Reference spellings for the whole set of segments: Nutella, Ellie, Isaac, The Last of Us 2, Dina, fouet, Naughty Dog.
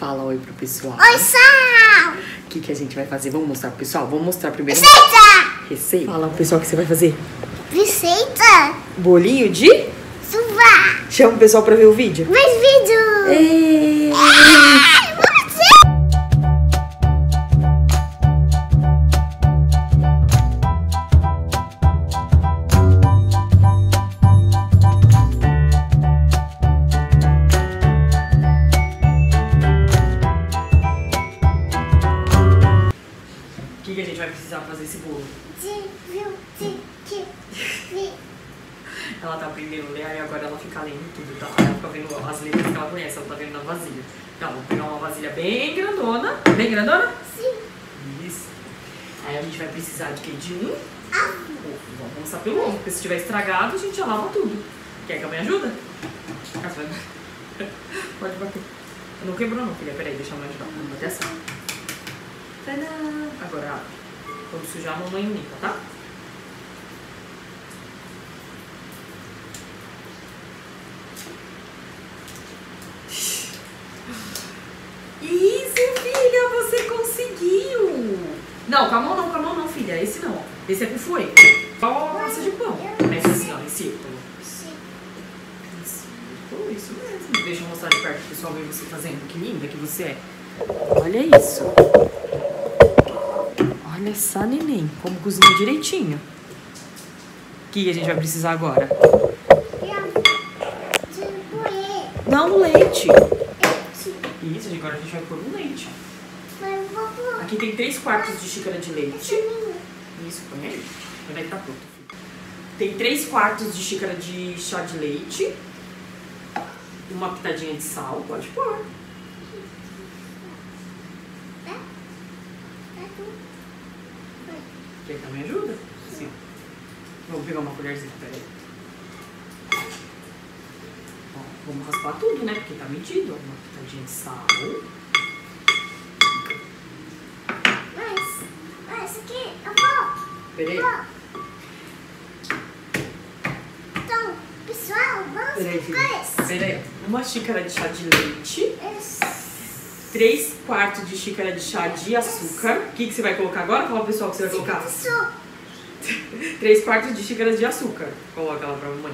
Fala oi pro pessoal. Oi, pessoal! O que a gente vai fazer? Vamos mostrar pro pessoal? Vamos mostrar primeiro. Receita! Receita? Fala pro pessoal o que você vai fazer. Receita! Bolinho de? Suva! Chama o pessoal pra ver o vídeo. Mais vídeo! Ei. O que a gente vai precisar fazer esse bolo? Ela tá aprendendo a ler e agora ela fica lendo tudo, tá? Ela fica vendo as letras que ela conhece, ela tá vendo na vasilha. Então, vou pegar uma vasilha bem grandona. Bem grandona? Sim. Isso. Aí a gente vai precisar de quê? De um ovo. Vamos começar pelo ovo, porque se tiver estragado, a gente já lava tudo. Quer que a mãe ajuda? Pode bater. Não quebrou não, filha. Peraí, deixa a mãe ajudar. Vamos bater assim. Tadã! Agora, vamos sujar a mamãe limpa, tá? Isso, filha! Você conseguiu! Não, com a mão não, filha. Esse não. Esse é com foi. Ó, massa de pão. Essa assim, ó, em círculo. Em círculo, isso mesmo. Deixa eu mostrar de perto pro pessoal ver você fazendo. Que linda que você é. Olha isso. Olha essa neném, como cozinha direitinho. O que a gente vai precisar agora? Não, leite. Isso, agora a gente vai pôr um leite. Aqui tem 3/4 de xícara de leite. Isso, põe aí. Põe aí que tá pronto. Tem 3/4 de xícara de chá de leite. Uma pitadinha de sal, pode pôr. Quer que me ajuda? Sim. Vou pegar uma colherzinha, peraí. Ó, vamos raspar tudo, né? Porque tá medido. Uma pitadinha de sal. Mas isso aqui, eu vou. Peraí. Então, pessoal, vamos fazer isso. Peraí, uma xícara de chá de leite. Isso. 3/4 de xícara de chá de açúcar. O que você vai colocar agora? Fala, pessoal, o que você vai colocar. 3/4 de xícara de açúcar. Coloca lá pra mamãe.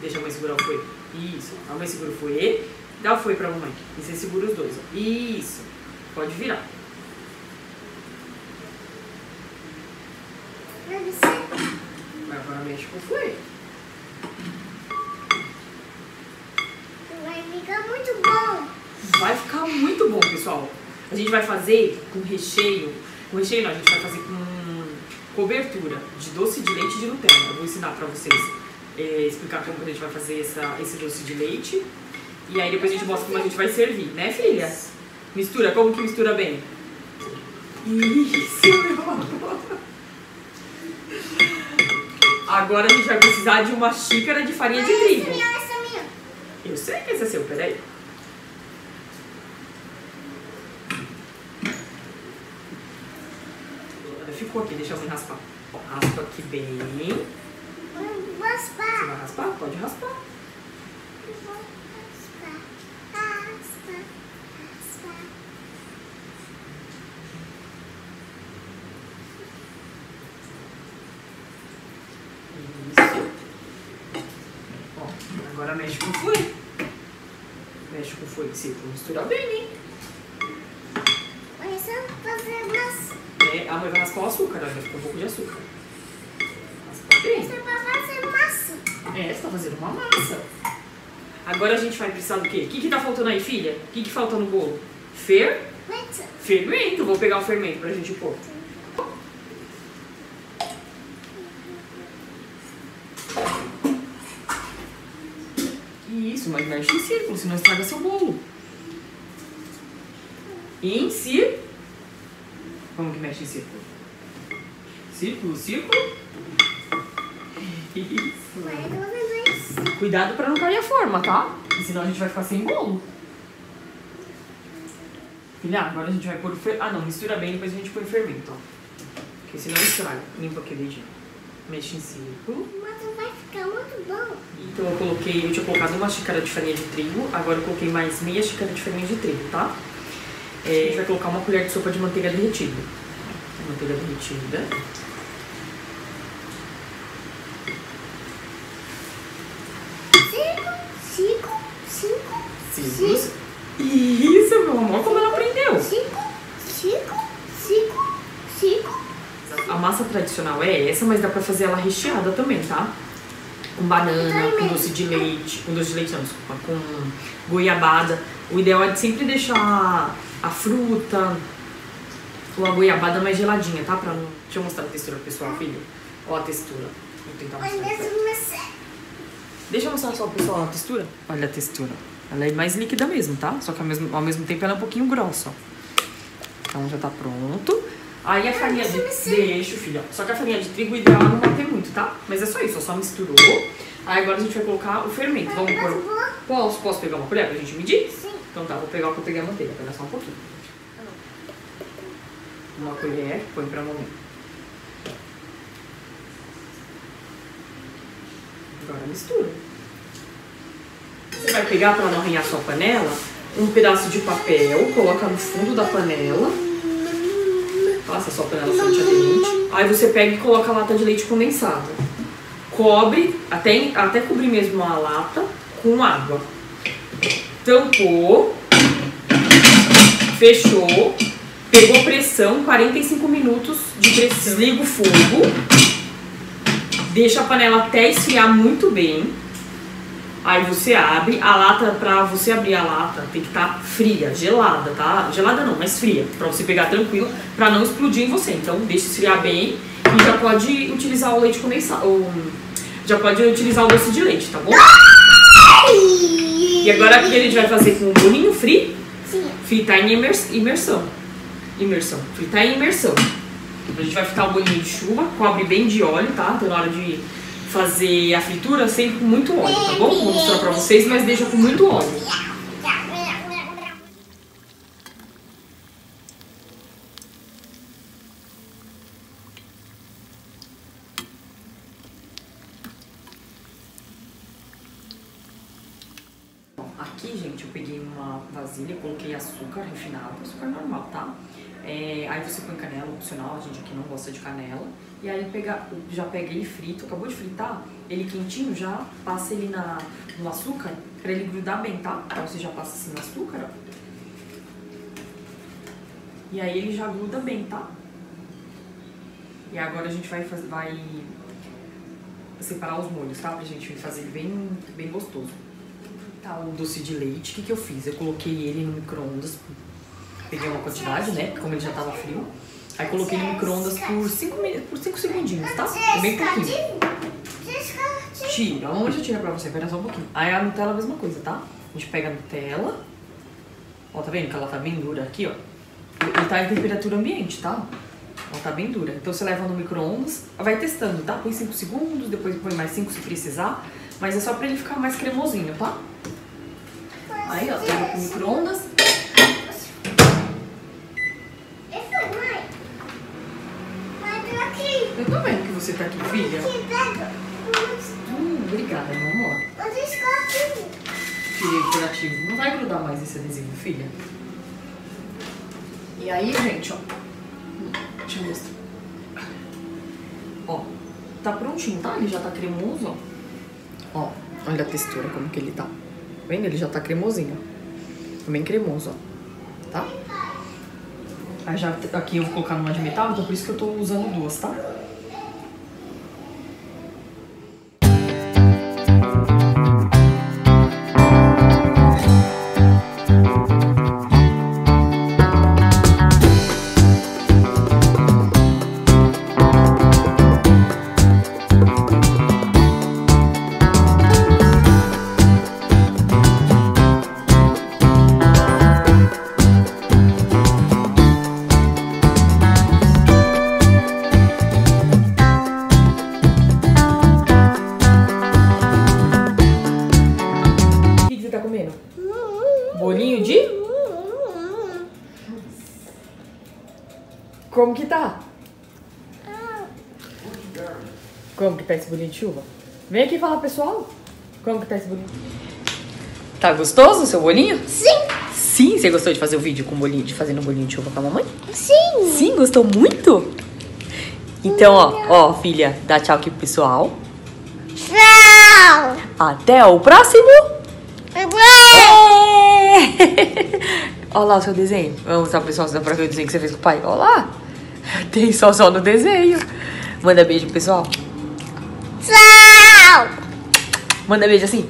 Deixa a mãe segurar o fouet. Isso. A mãe segura o fouet. Dá o fouet pra mamãe. E você segura os dois. Ó. Isso. Pode virar. Agora mexe com o fouet. Vai ficar muito bom. Vai ficar muito bom, pessoal. A gente vai fazer com recheio. Com recheio não, a gente vai fazer com cobertura de doce de leite de Nutella. Eu vou ensinar pra vocês, explicar como a gente vai fazer esse doce de leite. E aí depois a gente mostra como a gente vai servir, né, filha? Mistura, como que mistura bem? Isso, meu amor. Agora a gente vai precisar de uma xícara de farinha de trigo. Eu sei que esse é seu, peraí. Ficou aqui, deixa eu me raspar. Ó, raspa aqui bem. Vou raspar. Você vai raspar? Pode raspar. Eu vou raspar. Raspa, raspa. Isso. Ó, agora mexe com o fouet. Mexe com o fouet, se for misturar bem, hein? Mas eu vou fazer mais. A mãe vai raspar o açúcar, ela vai ficar um pouco de açúcar. Raspar bem. Você vai fazer massa. É, você tá fazendo uma massa. Agora a gente vai precisar do quê? O que que tá faltando aí, filha? O que que falta no bolo? Fermento. Fermento. Vou pegar o fermento pra gente pôr. Isso, mas mexe em círculo, senão estraga seu bolo. Em círculo. Como que mexe em círculo? Círculo, círculo. Isso. Cuidado pra não cair a forma, tá? Porque senão a gente vai ficar sem bolo. Filha, agora a gente vai pôr o fermento. Ah, não, mistura bem, depois a gente põe o fermento, ó. Porque senão estraga. Limpa aquele dedinho. Mexe em círculo. Mas não vai ficar muito bom. Então eu coloquei, eu tinha colocado uma xícara de farinha de trigo, agora eu coloquei mais meia xícara de farinha de trigo, tá? É, a gente vai colocar uma colher de sopa de manteiga derretida. Manteiga derretida. Cinco. Isso, meu amor, como ela aprendeu. Cinco. A massa tradicional é essa, mas dá pra fazer ela recheada também, tá? Com banana, com doce de leite, com goiabada. O ideal é sempre deixar a fruta ou a goiabada mais geladinha, tá? Pra não... Deixa eu mostrar a textura pro pessoal, filho. Ó a textura. Vou tentar mostrar. Deixa eu mostrar só pro pessoal a textura. Olha a textura. Ela é mais líquida mesmo, tá? Só que ao mesmo tempo ela é um pouquinho grossa, ó. Então já tá pronto. Aí a farinha de... Deixa, filho, ó. Só que a farinha de trigo, o ideal é não bater muito, tá? Mas é só isso, ó. Só misturou. Aí agora a gente vai colocar o fermento. Vamos pôr... Posso pegar uma colher pra gente medir? Sim. Então tá, vou pegar a manteiga. Pegar só um pouquinho. Uma colher, põe pra mamãe. Agora mistura. Você vai pegar, pra não arranhar sua panela, um pedaço de papel, coloca no fundo da panela. Passa sua panela somente a leite. Aí você pega e coloca a lata de leite condensado. Cobre, até cobrir mesmo a lata, com água. Tampou. Fechou. Pegou pressão, 45 minutos de pressão. Desliga o fogo. Deixa a panela até esfriar muito bem. Aí você abre a lata. Pra você abrir a lata tem que estar fria, gelada, tá? Gelada não, mas fria, pra você pegar tranquilo, pra não explodir em você. Então deixa esfriar bem e já pode utilizar o leite condensado, ou já pode utilizar o doce de leite, tá bom? E agora aqui a gente vai fazer com um bolinho frito. Fritar em imersão. Fritar em imersão. A gente vai fritar o bolinho de chuva, cobre bem de óleo, tá? Então na hora de fazer a fritura sempre com muito óleo, tá bom? Vou mostrar pra vocês, mas deixa com muito óleo. Bom, aqui, gente, eu peguei uma vasilha, coloquei açúcar refinado, açúcar normal, tá? Aí você põe canela, opcional, a gente aqui não gosta de canela. E aí já pega ele frito, acabou de fritar, ele quentinho, já passa ele no açúcar pra ele grudar bem, tá? Então você já passa assim no açúcar, ó. E aí ele já gruda bem, tá? E agora a gente vai separar os molhos, tá? Pra gente fazer ele bem, bem gostoso. Tá, o doce de leite, o que eu fiz? Eu coloquei ele no micro-ondas. Peguei uma quantidade, né? Porque como ele já tava frio. Aí coloquei no micro-ondas por 5 segundinhos, tá? É bem pouquinho. Tira, onde eu tiro pra você? Pera só um pouquinho. Aí a Nutella é a mesma coisa, tá? A gente pega a Nutella. Ó, tá vendo que ela tá bem dura aqui, ó. E tá em temperatura ambiente, tá? Ela tá bem dura. Então você leva no micro-ondas, vai testando, tá? Põe 5 segundos, depois põe mais 5 se precisar. Mas é só pra ele ficar mais cremosinho, tá? Aí, ó, leva pro micro-ondas. Eu tô vendo que você tá aqui, filha. Obrigada, meu amor. Tirei o curativo. Não vai grudar mais esse adesivo, filha. E aí, gente, ó. Deixa eu mostrar. Ó, tá prontinho, tá? Ele já tá cremoso, ó. Ó, olha a textura, como que ele tá. Tá vendo? Ele já tá cremosinho, ó. Tá bem cremoso, ó. Tá? Aí já aqui eu vou colocar numa de metal, então por isso que eu tô usando duas, tá? Como que tá? Como que tá esse bolinho de chuva? Vem aqui falar, pessoal, como que tá esse bolinho? Tá gostoso o seu bolinho? Sim! Sim, você gostou de fazer o vídeo com bolinho, de fazer um bolinho de chuva com a mamãe? Sim! Sim, gostou muito? Então, ó, filha, dá tchau aqui pro pessoal. Tchau! Até o próximo! Olha lá o seu desenho. Vamos mostrar pro pessoal, se dá pra ver o desenho que você fez com o pai. Olha lá! Tem só no desenho. Manda beijo pro pessoal. Tchau! Manda beijo assim.